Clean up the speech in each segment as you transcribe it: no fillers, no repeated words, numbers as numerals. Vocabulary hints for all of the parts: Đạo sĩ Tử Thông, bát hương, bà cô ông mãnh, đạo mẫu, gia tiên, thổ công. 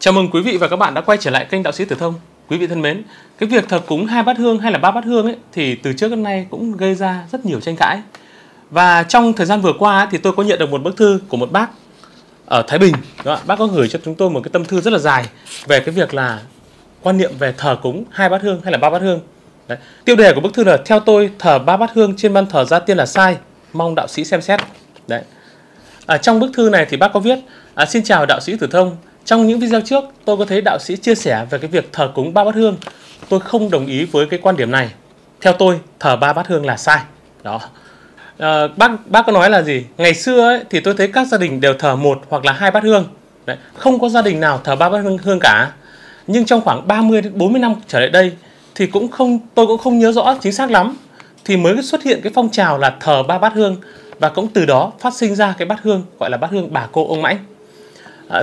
Chào mừng quý vị và các bạn đã quay trở lại kênh Đạo sĩ Tử Thông. Quý vị thân mến, cái việc thờ cúng 2 bát hương hay là 3 bát hương ấy, thì từ trước đến nay cũng gây ra rất nhiều tranh cãi. Và trong thời gian vừa qua ấy, thì tôi có nhận được một bức thư của một bác ở Thái Bình. Đó, bác có gửi cho chúng tôi một cái tâm thư rất là dài về cái việc là quan niệm về thờ cúng 2 bát hương hay là 3 bát hương. Đấy. Tiêu đề của bức thư là theo tôi thờ 3 bát hương trên ban thờ gia tiên là sai, mong đạo sĩ xem xét. Đấy. Trong bức thư này thì bác có viết: xin chào đạo sĩ Tử Thông. Trong những video trước, tôi có thấy đạo sĩ chia sẻ về cái việc thờ cúng 3 bát hương. Tôi không đồng ý với cái quan điểm này. Theo tôi, thờ 3 bát hương là sai. Đó. Bác có nói là gì? Ngày xưa ấy, thì tôi thấy các gia đình đều thờ 1 hoặc là 2 bát hương. Đấy. Không có gia đình nào thờ 3 bát hương cả. Nhưng trong khoảng 30 đến 40 năm trở lại đây thì tôi cũng không nhớ rõ chính xác lắm, thì mới xuất hiện cái phong trào là thờ 3 bát hương, và cũng từ đó phát sinh ra cái bát hương gọi là bát hương bà cô ông mãnh.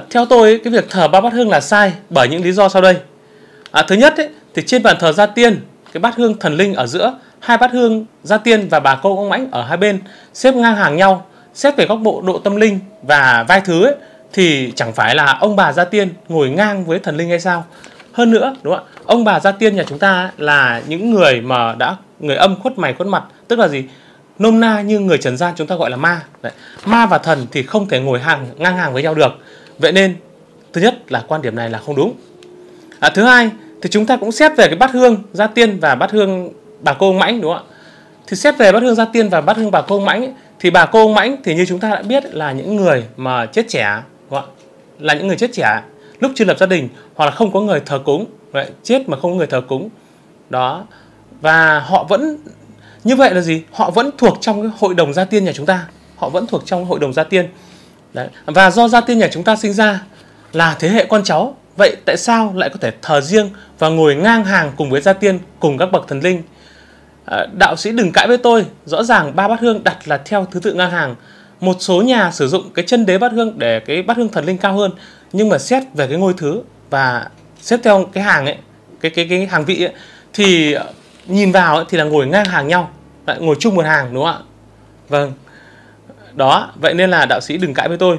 Theo tôi, cái việc thờ 3 bát hương là sai bởi những lý do sau đây. Thứ nhất ấy, thì trên bàn thờ gia tiên, cái bát hương thần linh ở giữa, 2 bát hương gia tiên và bà cô ông mãnh ở hai bên xếp ngang hàng nhau, xếp về góc bộ độ tâm linh và vai thứ ấy, thì chẳng phải là ông bà gia tiên ngồi ngang với thần linh hay sao? Hơn nữa, đúng không ạ? Ông bà gia tiên nhà chúng ta là những người mà đã người âm khuất mày khuất mặt, tức là gì? Nôm na như người trần gian chúng ta gọi là ma. Đấy. Ma và thần thì không thể ngồi ngang hàng với nhau được. Vậy nên, thứ nhất là quan điểm này là không đúng. Thứ hai, thì chúng ta cũng xét về cái bát hương gia tiên và bát hương bà cô ông mãnh, đúng không ạ? Thì xét về bát hương gia tiên và bát hương bà cô ông mãnh ấy, thì bà cô ông mãnh thì như chúng ta đã biết là những người mà chết trẻ, đúng không ạ? Là những người chết trẻ lúc chưa lập gia đình, hoặc là không có người thờ cúng. Vậy, chết mà không có người thờ cúng. Đó. Và họ vẫn như vậy là gì? Họ vẫn thuộc trong cái hội đồng gia tiên nhà chúng ta. Họ vẫn thuộc trong hội đồng gia tiên. Đấy. Và do gia tiên nhà chúng ta sinh ra là thế hệ con cháu, vậy tại sao lại có thể thờ riêng và ngồi ngang hàng cùng với gia tiên, cùng các bậc thần linh? Đạo sĩ đừng cãi với tôi, rõ ràng 3 bát hương đặt là theo thứ tự ngang hàng. Một số nhà sử dụng cái chân đế bát hương để cái bát hương thần linh cao hơn, nhưng mà xét về cái ngôi thứ và xếp theo cái hàng ấy, cái hàng vị ấy, thì nhìn vào ấy, thì là ngồi ngang hàng nhau, lại ngồi chung một hàng, đúng không ạ? Vâng. Đó, vậy nên là đạo sĩ đừng cãi với tôi.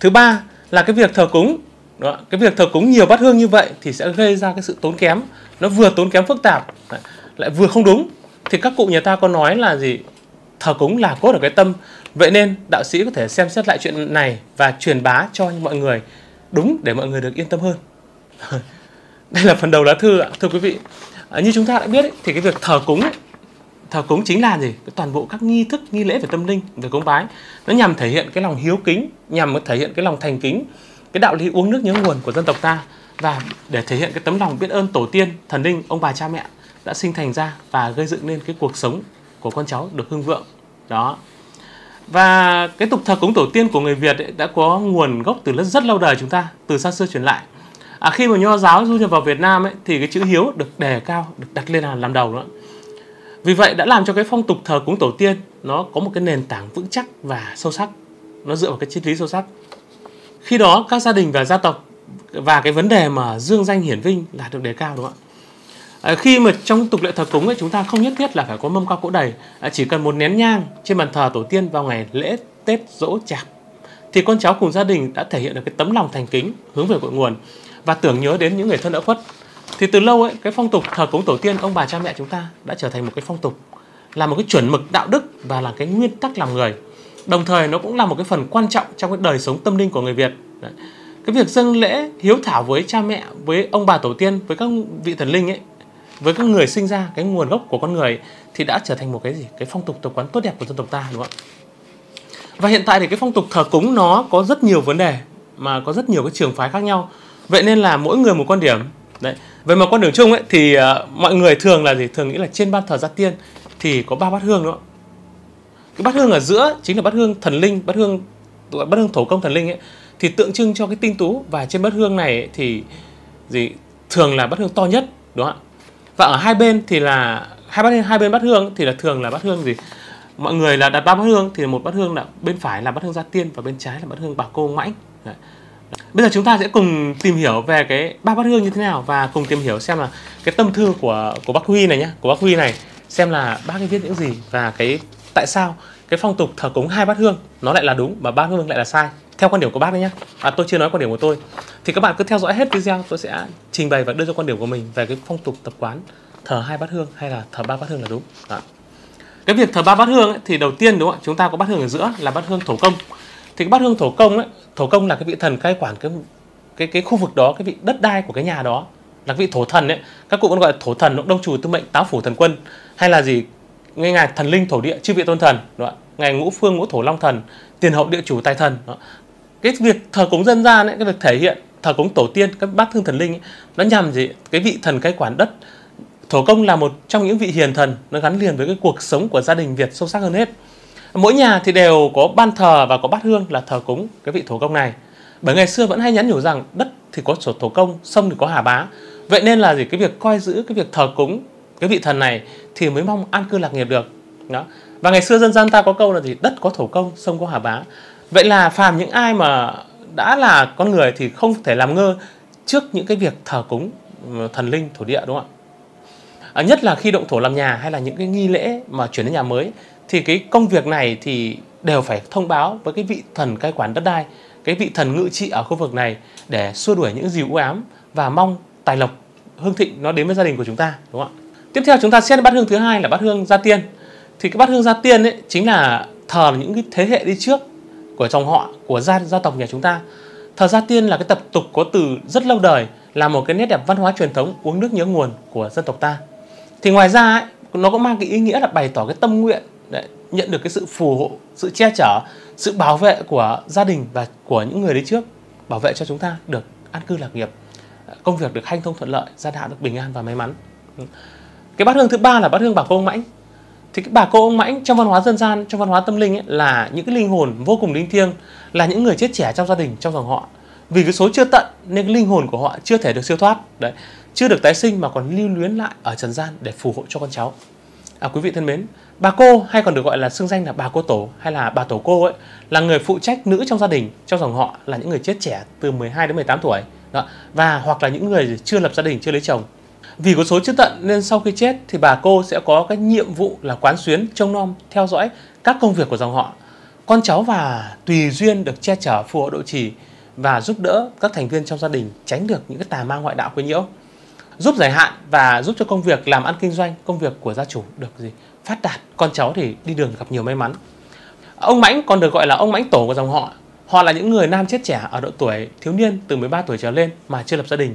Thứ ba là cái việc thờ cúng. Đó, cái việc thờ cúng nhiều bát hương như vậy thì sẽ gây ra cái sự tốn kém. Nó vừa tốn kém phức tạp, lại vừa không đúng. Thì các cụ nhà ta có nói là gì? Thờ cúng là cốt ở cái tâm. Vậy nên đạo sĩ có thể xem xét lại chuyện này và truyền bá cho mọi người đúng để mọi người được yên tâm hơn. Đây là phần đầu lá thư ạ. Thưa quý vị, như chúng ta đã biết ấy, thì cái việc thờ cúng ấy, thờ cúng chính là gì? Toàn bộ các nghi thức, nghi lễ về tâm linh, về cúng bái. Nó nhằm thể hiện cái lòng hiếu kính, nhằm thể hiện cái lòng thành kính, cái đạo lý uống nước nhớ nguồn của dân tộc ta, và để thể hiện cái tấm lòng biết ơn tổ tiên, thần linh, ông bà cha mẹ đã sinh thành ra và gây dựng nên cái cuộc sống của con cháu được hưng vượng. Đó. Và cái tục thờ cúng tổ tiên của người Việt ấy đã có nguồn gốc từ rất lâu đời chúng ta, từ xa xưa truyền lại. Khi mà nho giáo du nhập vào Việt Nam ấy, thì cái chữ hiếu được đề cao, được đặt lên làm đầu nữa. Vì vậy đã làm cho cái phong tục thờ cúng tổ tiên nó có một cái nền tảng vững chắc và sâu sắc. Nó dựa vào cái triết lý sâu sắc. Khi đó các gia đình và gia tộc và cái vấn đề mà dương danh hiển vinh là được đề cao, đúng không ạ? Khi mà trong tục lệ thờ cúng ấy, chúng ta không nhất thiết là phải có mâm cao cỗ đầy. Chỉ cần một nén nhang trên bàn thờ tổ tiên vào ngày lễ Tết, Dỗ, Chạp, thì con cháu cùng gia đình đã thể hiện được cái tấm lòng thành kính hướng về cội nguồn và tưởng nhớ đến những người thân đã khuất. Thì từ lâu ấy, cái phong tục thờ cúng tổ tiên, ông bà cha mẹ chúng ta đã trở thành một cái phong tục, là một cái chuẩn mực đạo đức và là cái nguyên tắc làm người. Đồng thời nó cũng là một cái phần quan trọng trong cái đời sống tâm linh của người Việt. Đấy. Cái việc dâng lễ hiếu thảo với cha mẹ, với ông bà tổ tiên, với các vị thần linh ấy, với các người sinh ra, cái nguồn gốc của con người ấy, thì đã trở thành một cái gì? Cái phong tục tập quán tốt đẹp của dân tộc ta, đúng không ạ? Và hiện tại thì cái phong tục thờ cúng nó có rất nhiều vấn đề, mà có rất nhiều cái trường phái khác nhau. Vậy nên là mỗi người một quan điểm. Đấy. Về mà con đường chung ấy, thì mọi người thường là gì? Thường nghĩ là trên ban thờ gia tiên thì có 3 bát hương nữa. Cái bát hương ở giữa chính là bát hương thần linh, bát hương thổ công thần linh ấy, thì tượng trưng cho cái tinh tú, và trên bát hương này ấy, thì gì? Thường là bát hương to nhất, đúng không ạ? Và ở hai bên thì là hai bên bát hương thì là thường là bát hương gì? Mọi người là đặt 3 bát hương, thì một bát hương là bên phải là bát hương gia tiên và bên trái là bát hương bà cô mãnh. Đấy. Bây giờ chúng ta sẽ cùng tìm hiểu về cái 3 bát hương như thế nào, và cùng tìm hiểu xem là cái tâm thư của bác Huy này nhé, của bác Huy này, xem là bác ấy viết những gì và cái tại sao cái phong tục thờ cúng 2 bát hương nó lại là đúng mà 3 bát hương lại là sai. theo quan điểm của bác đấy nhé. Tôi chưa nói quan điểm của tôi. Thì các bạn cứ theo dõi hết video, tôi sẽ trình bày và đưa ra quan điểm của mình về cái phong tục tập quán thờ hai bát hương hay là thờ ba bát hương là đúng. Đó. Cái việc thờ ba bát hương ấy, thì đầu tiên đúng không ạ? Chúng ta có bát hương ở giữa là bát hương thổ công. Thì cái bát hương thổ công ấy, thổ công là cái vị thần cai quản cái khu vực đó, cái vị đất đai của cái nhà đó, là cái vị thổ thần ấy. Các cụ còn gọi là thổ thần, đông chủ tư mệnh, táo phủ thần quân, hay là gì? Ngay ngài thần linh thổ địa, chư vị tôn thần, đúng không? Ngài ngũ phương ngũ thổ long thần, tiền hậu địa chủ tài thần. Đó. Cái việc thờ cúng dân gian ấy, cái việc thể hiện thờ cúng tổ tiên, các bát hương thần linh ấy, nó nhằm gì? Cái vị thần cai quản đất. Thổ công là một trong những vị hiền thần, nó gắn liền với cái cuộc sống của gia đình Việt sâu sắc hơn hết. Mỗi nhà thì đều có ban thờ và có bát hương là thờ cúng cái vị thổ công này. Bởi ngày xưa vẫn hay nhắn nhủ rằng đất thì có thổ công, sông thì có Hà Bá. Vậy nên là gì? Cái việc coi giữ, cái việc thờ cúng cái vị thần này thì mới mong an cư lạc nghiệp được. Đó. Và ngày xưa dân gian ta có câu là gì? Đất có thổ công, sông có Hà Bá. Vậy là phàm những ai mà đã là con người thì không thể làm ngơ trước những cái việc thờ cúng thần linh thổ địa, đúng không ạ? Nhất là khi động thổ làm nhà hay là những cái nghi lễ mà chuyển đến nhà mới, thì cái công việc này thì đều phải thông báo với cái vị thần cai quản đất đai, cái vị thần ngự trị ở khu vực này, để xua đuổi những dìu u ám và mong tài lộc hương thịnh nó đến với gia đình của chúng ta, đúng không ạ? Tiếp theo chúng ta xét bát hương thứ hai là bát hương gia tiên. Thì cái bát hương gia tiên ấy chính là thờ những cái thế hệ đi trước của dòng họ, của gia tộc nhà chúng ta. Thờ gia tiên là cái tập tục có từ rất lâu đời, là một cái nét đẹp văn hóa truyền thống uống nước nhớ nguồn của dân tộc ta. Thì ngoài ra ấy, nó cũng mang cái ý nghĩa là bày tỏ cái tâm nguyện, nhận được cái sự phù hộ, sự che chở, sự bảo vệ của gia đình và của những người đi trước, bảo vệ cho chúng ta được an cư lạc nghiệp, công việc được hanh thông thuận lợi, gia đạo được bình an và may mắn. Cái bát hương thứ ba là bát hương bà cô ông mãnh. Thì cái bà cô ông mãnh trong văn hóa dân gian, trong văn hóa tâm linh ấy, là những cái linh hồn vô cùng linh thiêng, là những người chết trẻ trong gia đình, trong dòng họ. Vì cái số chưa tận nên cái linh hồn của họ chưa thể được siêu thoát đấy, chưa được tái sinh mà còn lưu luyến lại ở trần gian để phù hộ cho con cháu. Quý vị thân mến, bà cô hay còn được gọi là xưng danh là bà cô tổ hay là bà tổ cô ấy, là người phụ trách nữ trong gia đình, trong dòng họ, là những người chết trẻ từ 12 đến 18 tuổi. Đó. Và hoặc là những người chưa lập gia đình, chưa lấy chồng. Vì có số chưa tận nên sau khi chết thì bà cô sẽ có cái nhiệm vụ là quán xuyến, trông nom, theo dõi các công việc của dòng họ. Con cháu và tùy duyên được che chở, phù hộ, độ trì và giúp đỡ các thành viên trong gia đình tránh được những cái tà ma ngoại đạo quấy nhiễu, giúp giải hạn và giúp cho công việc làm ăn kinh doanh, công việc của gia chủ được gì phát đạt, con cháu thì đi đường gặp nhiều may mắn. Ông mãnh còn được gọi là ông mãnh tổ của dòng họ. Họ là những người nam chết trẻ ở độ tuổi thiếu niên từ 13 tuổi trở lên mà chưa lập gia đình.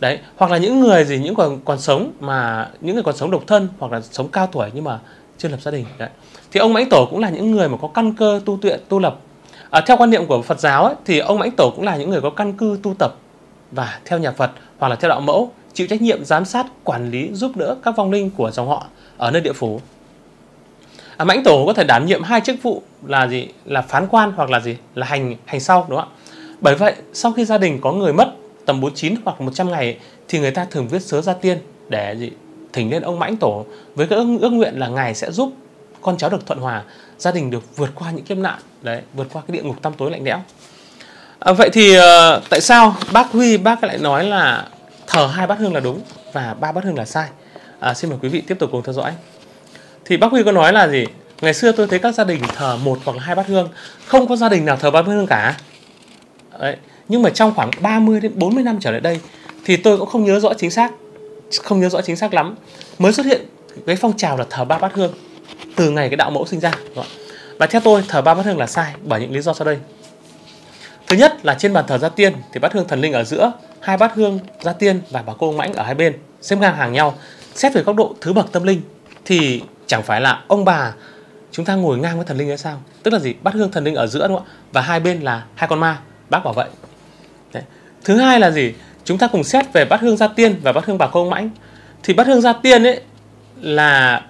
Đấy, hoặc là những người gì những người còn sống độc thân hoặc là sống cao tuổi nhưng mà chưa lập gia đình. Đấy. Thì ông mãnh tổ cũng là những người mà có căn cơ tu luyện, tu lập. Theo quan niệm của Phật giáo ấy, thì ông mãnh tổ cũng là những người có căn cư tu tập và theo nhà Phật hoặc là theo đạo mẫu, chịu trách nhiệm giám sát, quản lý, giúp đỡ các vong linh của dòng họ ở nơi địa phủ. Mãnh tổ có thể đảm nhiệm hai chức vụ là gì? Là phán quan hoặc là gì? Là hành sau, đúng không ạ? Bởi vậy, sau khi gia đình có người mất tầm 49 hoặc 100 ngày thì người ta thường viết sớ gia tiên để gì? Thỉnh lên ông mãnh tổ với cái ước nguyện là ngài sẽ giúp con cháu được thuận hòa, gia đình được vượt qua những kiếp nạn, đấy, vượt qua cái địa ngục tăm tối lạnh lẽo. Vậy thì tại sao bác Huy lại nói là thờ hai bát hương là đúng và ba bát hương là sai? Xin mời quý vị tiếp tục cùng theo dõi. Thì bác Huy có nói là gì? Ngày xưa tôi thấy các gia đình thờ một hoặc hai bát hương, không có gia đình nào thờ ba bát hương cả. Đấy. Nhưng mà trong khoảng 30 đến 40 năm trở lại đây thì tôi cũng không nhớ rõ chính xác lắm, mới xuất hiện cái phong trào là thờ ba bát hương từ ngày cái đạo mẫu sinh ra. Và theo tôi, thờ ba bát hương là sai bởi những lý do sau đây. Thứ nhất là trên bàn thờ gia tiên thì bát hương thần linh ở giữa, hai bát hương gia tiên và bà cô ông mãnh ở hai bên xếp ngang hàng nhau. Xét về góc độ thứ bậc tâm linh thì chẳng phải là ông bà chúng ta ngồi ngang với thần linh hay sao? Tức là gì? Bát hương thần linh ở giữa, đúng không? Và hai bên là hai con ma, bác bảo vậy. Đấy. Thứ hai là gì? Chúng ta cùng xét về bát hương gia tiên và bát hương bà cô ông mãnh. Thì bát hương gia tiên ấy là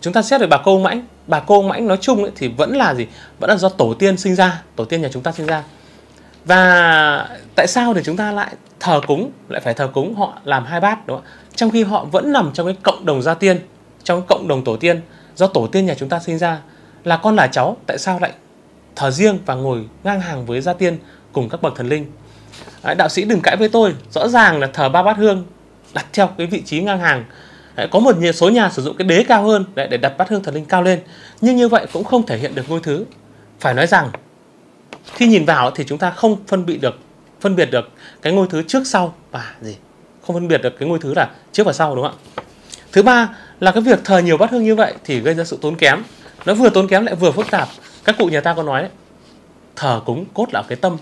chúng ta xét về bà cô ông mãnh. Bà cô ông mãnh nói chung ấy thì vẫn là gì? Vẫn là do tổ tiên sinh ra, tổ tiên nhà chúng ta sinh ra. Và tại sao để chúng ta lại thờ cúng, lại phải thờ cúng họ làm hai bát, đúng không? Trong khi họ vẫn nằm trong cái cộng đồng gia tiên, trong cộng đồng tổ tiên, do tổ tiên nhà chúng ta sinh ra, là con là cháu, tại sao lại thờ riêng và ngồi ngang hàng với gia tiên cùng các bậc thần linh? Đấy, đạo sĩ đừng cãi với tôi, rõ ràng là thờ ba bát hương đặt theo cái vị trí ngang hàng. Đấy, có một số nhà sử dụng cái đế cao hơn để đặt bát hương thần linh cao lên, nhưng như vậy cũng không thể hiện được ngôi thứ. Phải nói rằng Khi nhìn vào thì chúng ta không phân biệt được cái ngôi thứ trước sau và gì, không phân biệt được cái ngôi thứ là trước và sau, đúng không ạ? Thứ ba là cái việc thờ nhiều bát hương như vậy thì gây ra sự tốn kém. Nó vừa tốn kém lại vừa phức tạp. Các cụ nhà ta có nói đấy, thờ cúng cốt là cái tâm.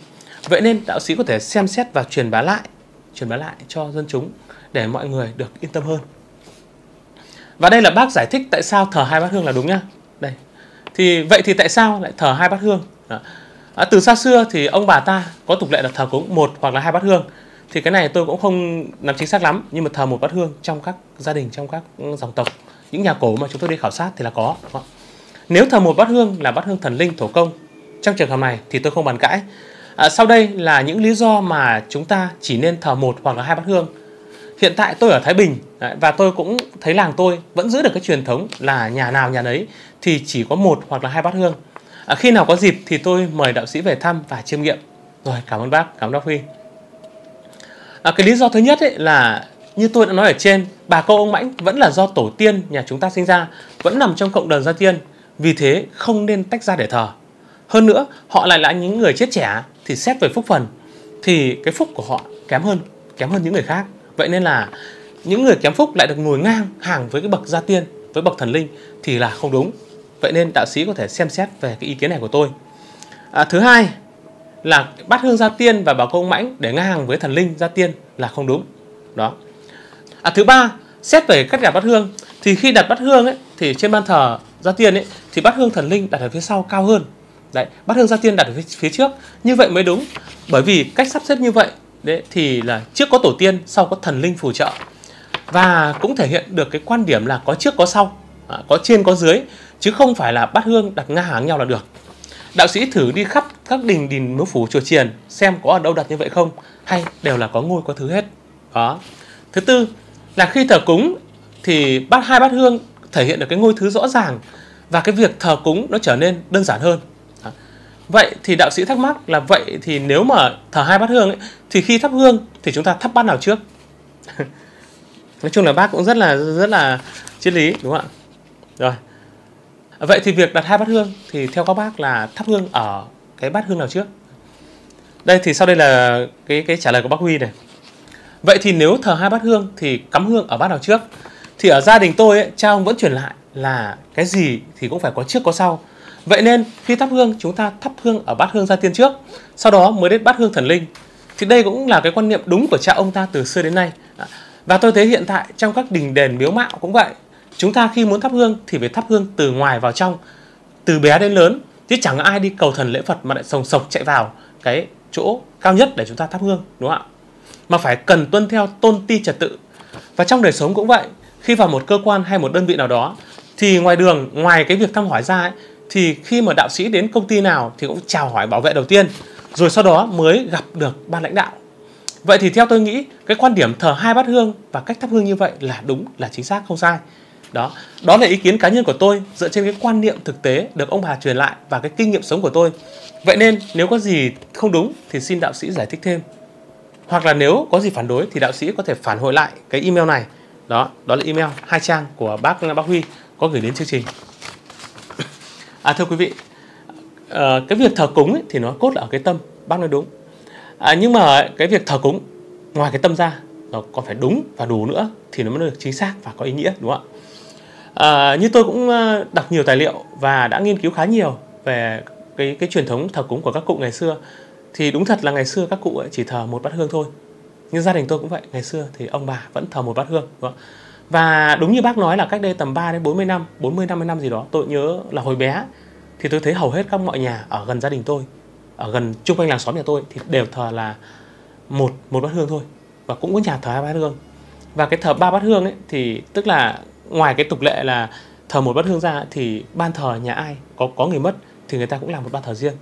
Vậy nên đạo sĩ có thể xem xét và truyền bá lại cho dân chúng để mọi người được yên tâm hơn. Và đây là bác giải thích tại sao thờ hai bát hương là đúng nhá. Đây. Thì vậy thì tại sao lại thờ hai bát hương? Từ xa xưa thì ông bà ta có tục lệ là thờ cúng một hoặc là hai bát hương. Thì cái này tôi cũng không nắm chính xác lắm, nhưng mà thờ một bát hương trong các gia đình, trong các dòng tộc, những nhà cổ mà chúng tôi đi khảo sát thì là có. Nếu thờ một bát hương là bát hương thần linh thổ công, trong trường hợp này thì tôi không bàn cãi. Sau đây là những lý do mà chúng ta chỉ nên thờ một hoặc là hai bát hương. Hiện tại tôi ở Thái Bình và tôi cũng thấy làng tôi vẫn giữ được cái truyền thống là nhà nào nhà nấy thì chỉ có một hoặc là hai bát hương. Khi nào có dịp thì tôi mời đạo sĩ về thăm và chiêm nghiệm. Rồi, cảm ơn bác, cảm ơn bác Huy. Cái lý do thứ nhất ấy là như tôi đã nói ở trên, bà cô ông Mãnh vẫn là do tổ tiên nhà chúng ta sinh ra, vẫn nằm trong cộng đồng gia tiên, vì thế không nên tách ra để thờ. Hơn nữa, họ lại là những người chết trẻ, thì xét về phúc phần thì cái phúc của họ kém hơn những người khác. Vậy nên là những người kém phúc lại được ngồi ngang hàng với cái bậc gia tiên, với bậc thần linh thì là không đúng. Vậy nên đạo sĩ có thể xem xét về cái ý kiến này của tôi. Thứ hai là bát hương gia tiên và bà cô ông Mãnh để ngang hàng với thần linh gia tiên là không đúng đó. Thứ ba, xét về cách đặt bát hương thì khi đặt bát hương ấy, thì trên ban thờ gia tiên ấy, thì bát hương thần linh đặt ở phía sau cao hơn. Đấy, bát hương gia tiên đặt ở phía trước, như vậy mới đúng. Bởi vì cách sắp xếp như vậy đấy, thì là trước có tổ tiên, sau có thần linh phù trợ. Và cũng thể hiện được cái quan điểm là có trước có sau, có trên có dưới, chứ không phải là bát hương đặt ngang hàng nhau là được. Đạo sĩ thử đi khắp các đình miếu phủ chùa chiền xem có ở đâu đặt như vậy không, hay đều là có ngôi có thứ hết đó. Thứ tư là khi thờ cúng thì hai bát hương thể hiện được cái ngôi thứ rõ ràng, và cái việc thờ cúng nó trở nên đơn giản hơn. Vậy thì đạo sĩ thắc mắc là vậy thì nếu mà thờ hai bát hương ấy, thì khi thắp hương thì chúng ta thắp bát nào trước? Nói chung là bác cũng rất là triết lý, đúng không ạ? Rồi. Vậy thì việc đặt hai bát hương thì theo các bác là thắp hương ở cái bát hương nào trước? Đây thì sau đây là cái trả lời của bác Huy này. Vậy thì nếu thờ hai bát hương thì cắm hương ở bát nào trước? Thì ở gia đình tôi ấy, cha ông vẫn truyền lại là cái gì thì cũng phải có trước có sau. Vậy nên khi thắp hương chúng ta thắp hương ở bát hương gia tiên trước, sau đó mới đến bát hương thần linh. Thì đây cũng là cái quan niệm đúng của cha ông ta từ xưa đến nay. Và tôi thấy hiện tại trong các đình đền miếu mạo cũng vậy. Chúng ta khi muốn thắp hương thì phải thắp hương từ ngoài vào trong, từ bé đến lớn, chứ chẳng ai đi cầu thần lễ Phật mà lại sồng sộc chạy vào cái chỗ cao nhất để chúng ta thắp hương, đúng không ạ? Mà phải cần tuân theo tôn ti trật tự. Và trong đời sống cũng vậy, khi vào một cơ quan hay một đơn vị nào đó thì ngoài đường, ngoài cái việc thăm hỏi ra ấy, thì khi mà đạo sĩ đến công ty nào thì cũng chào hỏi bảo vệ đầu tiên, rồi sau đó mới gặp được ban lãnh đạo. Vậy thì theo tôi nghĩ cái quan điểm thờ hai bát hương và cách thắp hương như vậy là đúng, là chính xác, không sai. Đó là ý kiến cá nhân của tôi dựa trên cái quan niệm thực tế được ông bà truyền lại và cái kinh nghiệm sống của tôi. Vậy nên nếu có gì không đúng thì xin đạo sĩ giải thích thêm, hoặc là nếu có gì phản đối thì đạo sĩ có thể phản hồi lại cái email này. Đó là email 2 trang của bác Huy có gửi đến chương trình. Thưa quý vị, cái việc thờ cúng ấy, thì nó cốt là ở cái tâm, bác nói đúng. Nhưng mà cái việc thờ cúng ngoài cái tâm ra nó còn phải đúng và đủ nữa thì nó mới được chính xác và có ý nghĩa, đúng không ạ? Như tôi cũng đọc nhiều tài liệu và đã nghiên cứu khá nhiều về cái truyền thống thờ cúng của các cụ ngày xưa. Thì đúng thật là ngày xưa các cụ chỉ thờ một bát hương thôi. Nhưng gia đình tôi cũng vậy, ngày xưa thì ông bà vẫn thờ một bát hương, đúng không? Và đúng như bác nói là cách đây tầm 3 đến 40 năm, 40-50 năm gì đó, tôi nhớ là hồi bé thì tôi thấy hầu hết các mọi nhà ở gần gia đình tôi, ở gần chung quanh làng xóm nhà tôi thì đều thờ là một bát hương thôi, và cũng có nhà thờ hai bát hương. Và cái thờ ba bát hương ấy thì tức là ngoài cái tục lệ là thờ một bát hương ra thì ban thờ nhà ai có người mất thì người ta cũng làm một ban thờ riêng.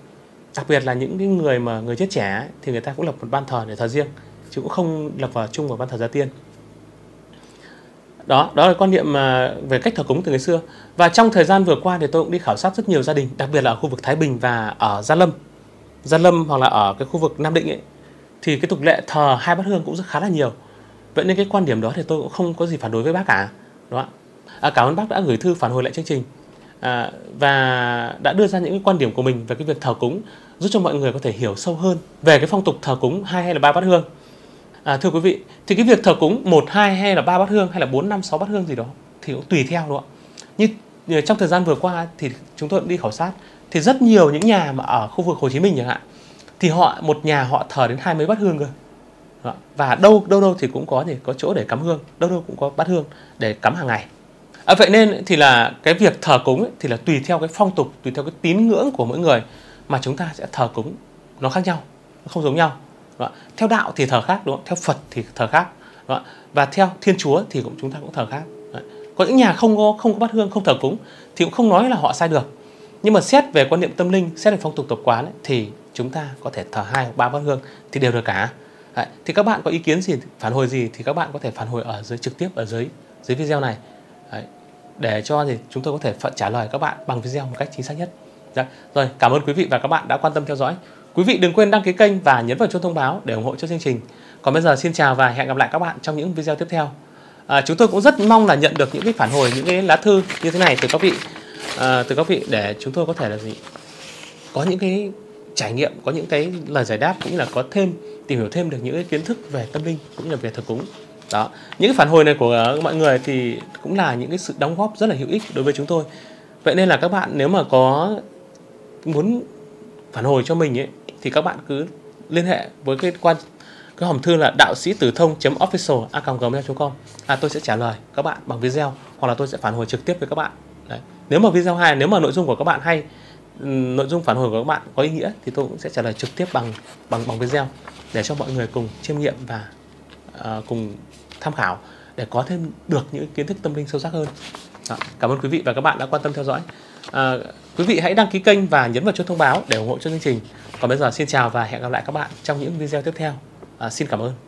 Đặc biệt là những cái người mà người chết trẻ ấy, thì người ta cũng lập một ban thờ để thờ riêng, chứ cũng không lập vào chung vào ban thờ gia tiên. Đó là quan niệm về cách thờ cúng từ ngày xưa. Và trong thời gian vừa qua thì tôi cũng đi khảo sát rất nhiều gia đình, đặc biệt là ở khu vực Thái Bình và ở Gia Lâm hoặc là ở cái khu vực Nam Định ấy, thì cái tục lệ thờ hai bát hương cũng rất khá là nhiều. Vậy nên cái quan điểm đó thì tôi cũng không có gì phản đối với bác cả. Cảm ơn bác đã gửi thư phản hồi lại chương trình. và đã đưa ra những cái quan điểm của mình về cái việc thờ cúng, giúp cho mọi người có thể hiểu sâu hơn về cái phong tục thờ cúng 2 hay là 3 bát hương. Thưa quý vị, thì cái việc thờ cúng 1, 2 hay là 3 bát hương hay là 4, 5, 6 bát hương gì đó thì cũng tùy theo đó. Như trong thời gian vừa qua thì chúng tôi cũng đi khảo sát, thì rất nhiều những nhà mà ở khu vực Hồ Chí Minh chẳng hạn, thì một nhà họ thờ đến 20 bát hương cơ. Và đâu thì cũng có chỗ để cắm hương, đâu cũng có bát hương để cắm hàng ngày. Vậy nên thì là cái việc thờ cúng ấy, thì là tùy theo cái phong tục, tùy theo cái tín ngưỡng của mỗi người mà chúng ta sẽ thờ cúng, nó khác nhau, nó không giống nhau. Theo đạo thì thờ khác, đúng không? Theo Phật thì thờ khác, đúng không? Và theo Thiên Chúa thì chúng ta cũng thờ khác. Có những nhà không có bát hương, không thờ cúng thì cũng không nói là họ sai được. Nhưng mà xét về quan niệm tâm linh, xét về phong tục tập quán ấy, thì chúng ta có thể thờ 2 hoặc 3 bát hương thì đều được cả. Thì các bạn có ý kiến gì, phản hồi gì thì các bạn có thể phản hồi ở dưới, trực tiếp ở dưới video này. Để cho thì chúng tôi có thể trả lời các bạn bằng video một cách chính xác nhất. Rồi, cảm ơn quý vị và các bạn đã quan tâm theo dõi. Quý vị đừng quên đăng ký kênh và nhấn vào chuông thông báo để ủng hộ cho chương trình. Còn bây giờ xin chào và hẹn gặp lại các bạn trong những video tiếp theo. Chúng tôi cũng rất mong là nhận được những cái phản hồi, những cái lá thư như thế này từ các vị, để chúng tôi có thể là có những cái trải nghiệm, có những cái lời giải đáp, cũng như là tìm hiểu thêm được những cái kiến thức về tâm linh cũng như là về thờ cúng. Đó, những cái phản hồi này của mọi người thì cũng là những cái sự đóng góp rất là hữu ích đối với chúng tôi. Vậy nên là các bạn nếu mà có muốn phản hồi cho mình ấy, thì các bạn cứ liên hệ với cái hòm thư là daoxitutthông.official@gmail.com. Tôi sẽ trả lời các bạn bằng video, hoặc là tôi sẽ phản hồi trực tiếp với các bạn. Đấy. Nếu mà video hay, nếu mà nội dung của các bạn hay, nội dung phản hồi của các bạn có ý nghĩa thì tôi cũng sẽ trả lời trực tiếp bằng video, để cho mọi người cùng chiêm nghiệm và cùng tham khảo để có thêm được những kiến thức tâm linh sâu sắc hơn. Đó. Cảm ơn quý vị và các bạn đã quan tâm theo dõi. Quý vị hãy đăng ký kênh và nhấn vào chuông thông báo để ủng hộ cho chương trình. Còn bây giờ xin chào và hẹn gặp lại các bạn trong những video tiếp theo. Xin cảm ơn.